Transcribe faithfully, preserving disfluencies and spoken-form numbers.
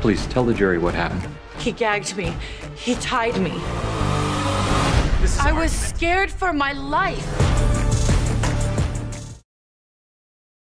Please tell the jury what happened. He gagged me. He tied me. I was scared for my life.